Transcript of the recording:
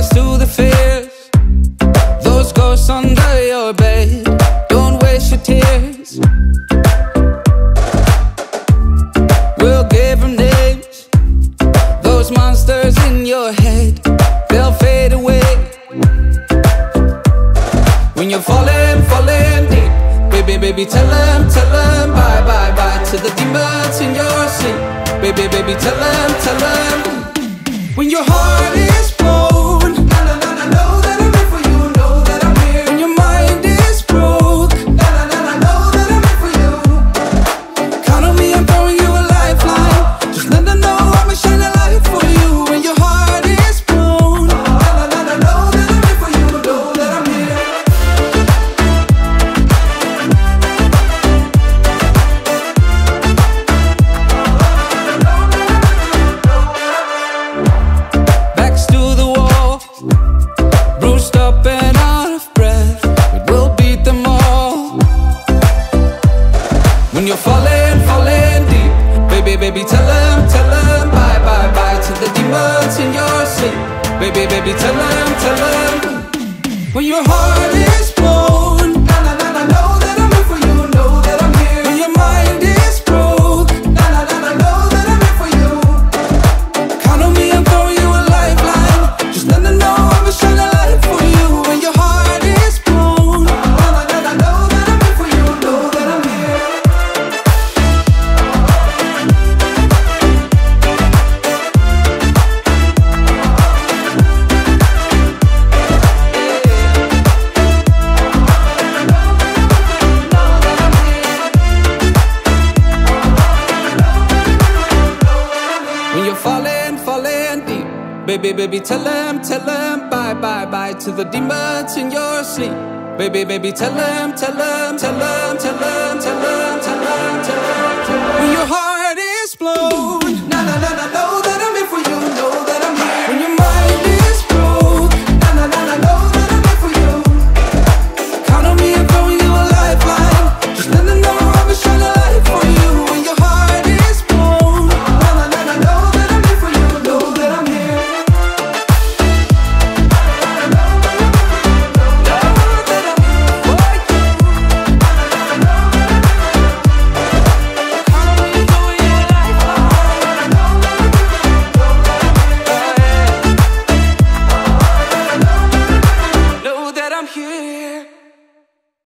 tears, to the fears, those ghosts under your bed. Don't waste your tears. We'll give them names, those monsters in your head. They'll fade away. When you're falling, falling deep, baby, baby, tell them, bye, bye, bye to the demons in your sleep. Baby, baby, tell them, tell them. When your heart is blown, na-na-na-na, know that I'm here for you, know that I'm here. When your mind is broke, na-na-na-na, know that I'm here for you. Count on me, I'm throwing you a lifeline. Just let them know I'ma shine a light for you. When your heart is blown, na-na-na-na, know that I'm here for you, know that I'm here. Up and out of breath, but we'll beat them all. When you're falling, falling deep, baby, baby, tell them, bye, bye, bye to the demons in your sleep. Baby, baby, tell them, tell them. When your heart is blown, na-na-na-na, know that I'm here for you, know that I'm here. When your mind is broke, na-na-na-na, know that I'm here for you. Count on me, I'm throwing you a lifeline. Just let them know I'm a shining light. Falling, falling deep, baby, baby, tell them, bye, bye, bye to the demons in your sleep. Baby, baby, tell them, tell them, tell them, tell them, tell them.